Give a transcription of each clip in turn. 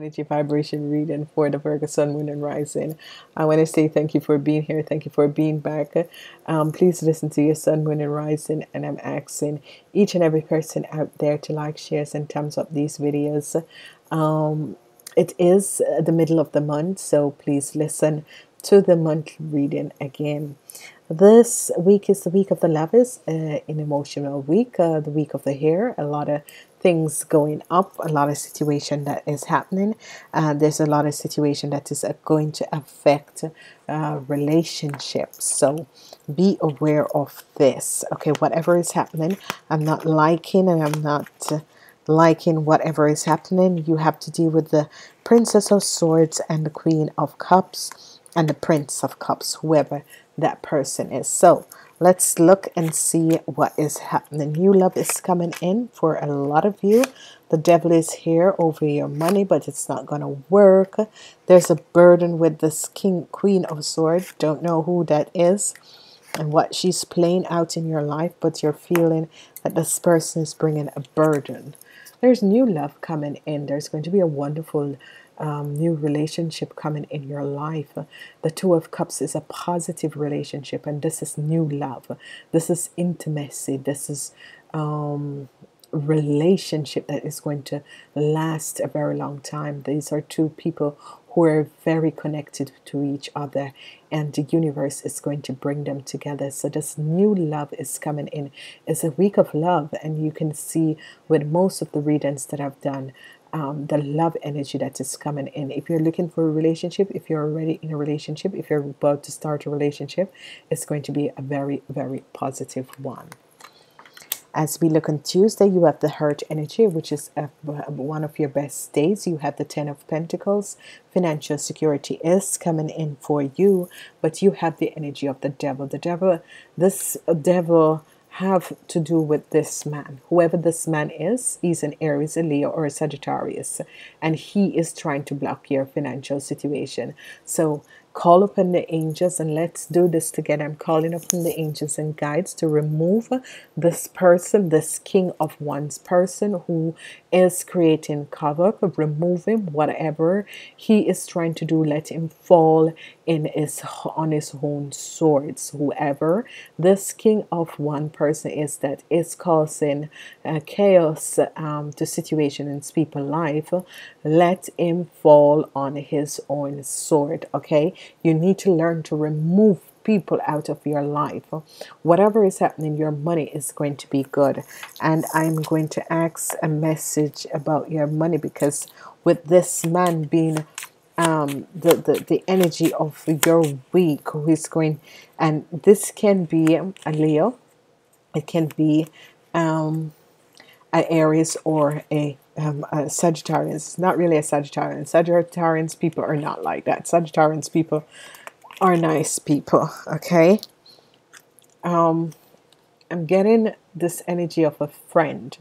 Energy vibration reading for the Virgo Sun, Moon and Rising. I want to say thank you for being here. Thank you for being back. Please listen to your Sun, Moon and Rising, and I'm asking each and every person out there to like, shares and thumbs up these videos. It is the middle of the month, so please listen to the monthly reading again. This week is the week of the Lovers, an emotional week, the week of the hair. A lot of things going up, a lot of situation that is happening, there's a lot of situation that is going to affect relationships, so be aware of this, okay? Whatever is happening, I'm not liking, and I'm not liking whatever is happening. You have to deal with the Princess of Swords and the Queen of Cups and the Prince of Cups, whoever that person is. So let's look and see what is happening. New love is coming in for a lot of you. The devil is here over your money, but it's not going to work. There's a burden with this Queen of Swords. Don't know who that is and what she's playing out in your life, but you're feeling that this person is bringing a burden. There's new love coming in. There's going to be a wonderful new relationship coming in your life. The Two of Cups is a positive relationship, and this is new love. This is intimacy. This is relationship that is going to last a very long time. These are two people who are very connected to each other, and the universe is going to bring them together. So this new love is coming in. It's a week of love, and you can see with most of the readings that I've done, the love energy that is coming in. If you're looking for a relationship, if you're already in a relationship, if you're about to start a relationship, it's going to be a very, very positive one. As we look on Tuesday, you have the Hurt energy, which is one of your best days. You have the Ten of Pentacles. Financial security is coming in for you, but you have the energy of the devil. The devil, this devil have to do with this man. Whoever this man is, he's an Aries, a Leo or a Sagittarius, and he is trying to block your financial situation. So call upon the angels, and let's do this together. I'm calling upon the angels and guides to remove this person, this king of wands person who is creating cover. Remove him. Whatever he is trying to do, let him fall in his, on his own swords. Whoever this king of one person is that is causing chaos to situation in people's life, let him fall on his own sword, okay? You need to learn to remove people out of your life. Whatever is happening, your money is going to be good. And I'm going to ask a message about your money, because with this man being the energy of your week, who is going, and this can be a Leo, it can be an Aries or a Sagittarius. Not really a Sagittarius. Sagittarians people are not like that. Sagittarians people are nice people, okay? I'm getting this energy of a friend.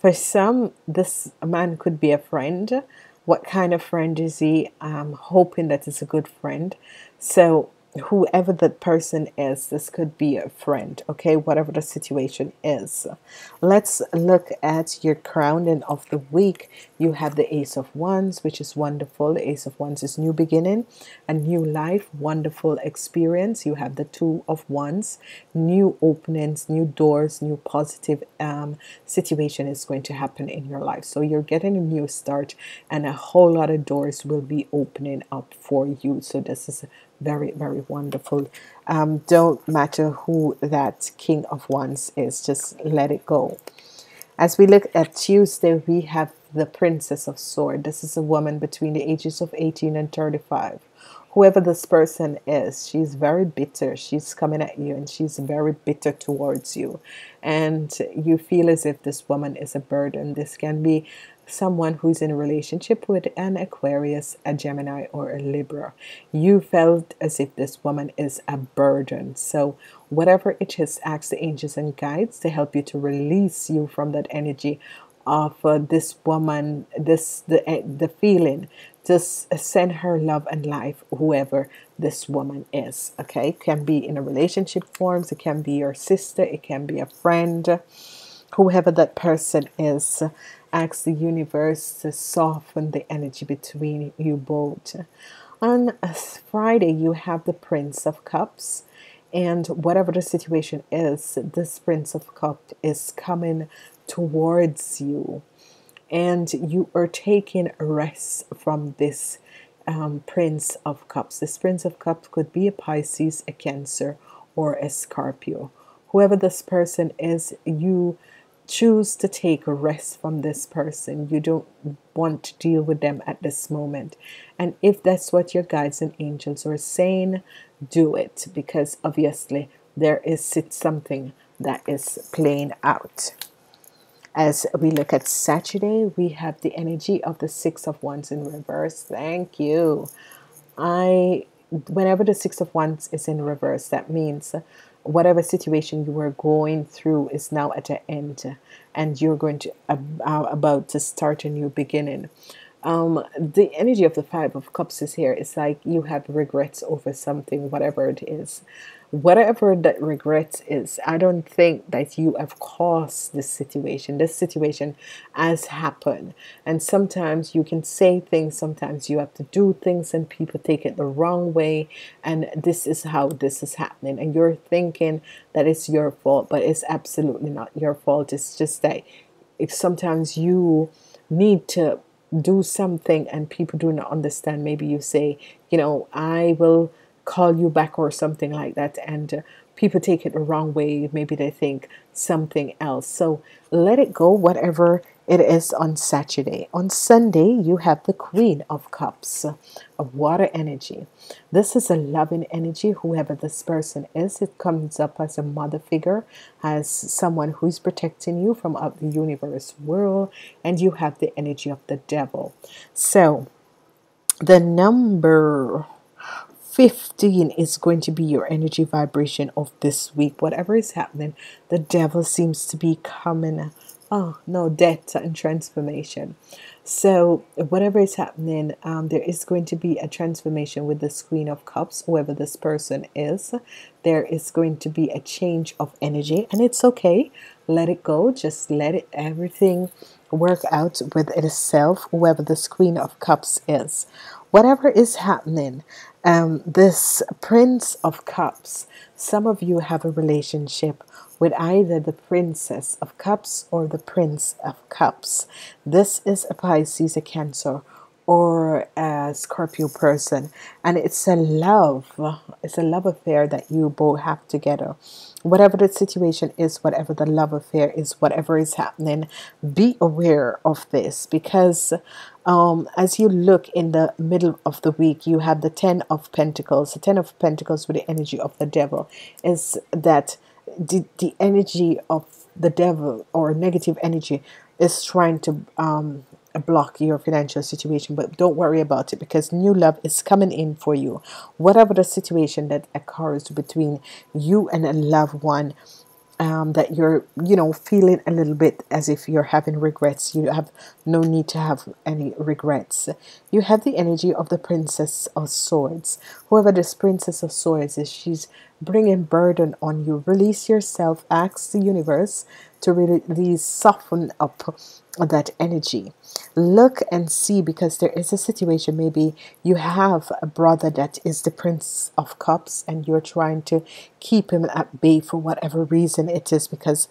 For some, this man could be a friend. What kind of friend is he? I'm hoping that it's a good friend. So whoever that person is, this could be a friend, okay? Whatever the situation is, let's look at your crowning of the week. You have the Ace of Wands, which is wonderful. The Ace of Wands is new beginning, a new life, wonderful experience. You have the Two of Wands, new openings, new doors, new positive situation is going to happen in your life. So you're getting a new start, and a whole lot of doors will be opening up for you. So this is very, very wonderful. Don't matter who that King of Wands is, just let it go. As we look at Tuesday, we have the Princess of Swords. This is a woman between the ages of 18 and 35. Whoever this person is, she's very bitter. She's coming at you, and she's very bitter towards you, and you feel as if this woman is a burden. This can be someone who's in a relationship with an Aquarius, a Gemini or a Libra. You felt as if this woman is a burden. So whatever it is, ask the angels and guides to help you to release you from that energy of this woman, the feeling. Just send her love and life, whoever this woman is, okay? Can be in a relationship forms, it can be your sister, it can be a friend. Whoever that person is, ask the universe to soften the energy between you both. On Friday, you have the Prince of Cups, and whatever the situation is, this Prince of Cups is coming towards you, and you are taking rest from this Prince of Cups. This Prince of Cups could be a Pisces, a Cancer, or a Scorpio. Whoever this person is, you choose to take a rest from this person. You don't want to deal with them at this moment. And if that's what your guides and angels are saying, do it, because obviously there is something that is playing out. As we look at Saturday, we have the energy of the Six of Wands in reverse. Thank you. Whenever the Six of Wands is in reverse, that means whatever situation you were going through is now at an end, and you're going to about to start a new beginning. The energy of the Five of Cups is here. It's like you have regrets over something, whatever it is. Whatever that regret is, I don't think that you have caused this situation. This situation has happened. And sometimes you can say things, sometimes you have to do things, and people take it the wrong way. And this is how this is happening. And you're thinking that it's your fault, but it's absolutely not your fault. It's just that sometimes you need to do something and people do not understand. Maybe you say, you know, I will call you back or something like that, and people take it the wrong way. Maybe they think something else. So let it go, whatever it is, on Saturday. On Sunday, you have the Queen of Cups, of water energy. This is a loving energy. Whoever this person is, it comes up as a mother figure, as someone who's protecting you from out the universe world, and you have the energy of the Devil. So the number 15 is going to be your energy vibration of this week. Whatever is happening, the Devil seems to be coming. Oh no, death and transformation. So whatever is happening, there is going to be a transformation with the Queen of Cups. Whoever this person is, there is going to be a change of energy, and it's okay. Let it go. Just let it, everything work out with itself. Whoever this Queen of Cups is, whatever is happening, this Prince of Cups, some of you have a relationship with either the Princess of Cups or the Prince of Cups. This is a Pisces, a Cancer, or a Scorpio person, and it's a love. It's a love affair that you both have together. Whatever the situation is, whatever the love affair is, whatever is happening, be aware of this, because as you look in the middle of the week, you have the Ten of Pentacles. The Ten of Pentacles with the energy of the Devil is that the energy of the Devil or negative energy is trying to block your financial situation, but don't worry about it, because new love is coming in for you. Whatever the situation that occurs between you and a loved one, that you're, you know, feeling a little bit as if you're having regrets, you have no need to have any regrets. You have the energy of the Princess of Swords. Whoever this Princess of Swords is, she's bringing burden on you. Release yourself. Ask the universe to really soften up that energy. Look and see, because there is a situation. Maybe you have a brother that is the Prince of Cups, and you're trying to keep him at bay for whatever reason it is, because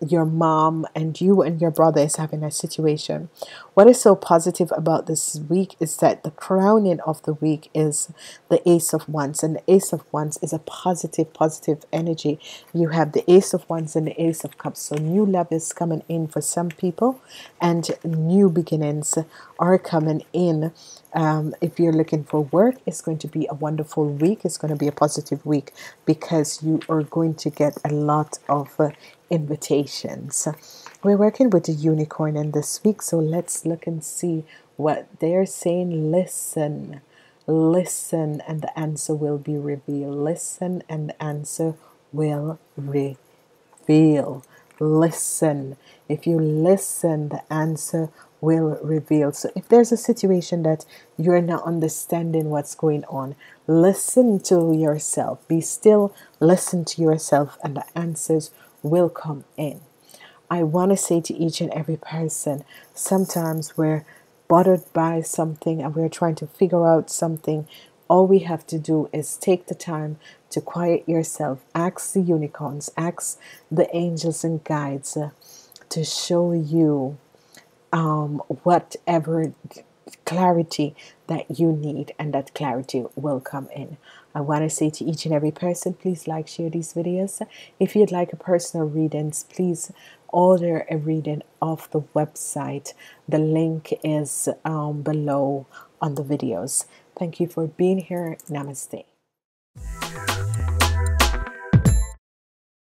your mom and you and your brother is having a situation. What is so positive about this week is that the crowning of the week is the Ace of Wands, and the Ace of Wands is a positive energy. You have the Ace of Wands and the Ace of Cups, so new love is coming in for some people, and new beginnings are coming in. If you're looking for work, it's going to be a wonderful week. It's going to be a positive week, because you are going to get a lot of invitations. We're working with the unicorn in this week, so let's look and see what they're saying. Listen and the answer will be revealed. Listen and the answer will reveal. Listen. If you listen, the answer will reveal. So if there's a situation that you're not understanding what's going on, listen to yourself. Be still, listen to yourself, and the answers will come in. I want to say to each and every person, sometimes we're bothered by something and we're trying to figure out something. All we have to do is take the time to quiet yourself. Ask the unicorns, ask the angels and guides to show you whatever clarity that you need, and that clarity will come in. I want to say to each and every person, please like, share these videos. If you'd like a personal readings, please order a reading off the website. The link is below on the videos. Thank you for being here. Namaste.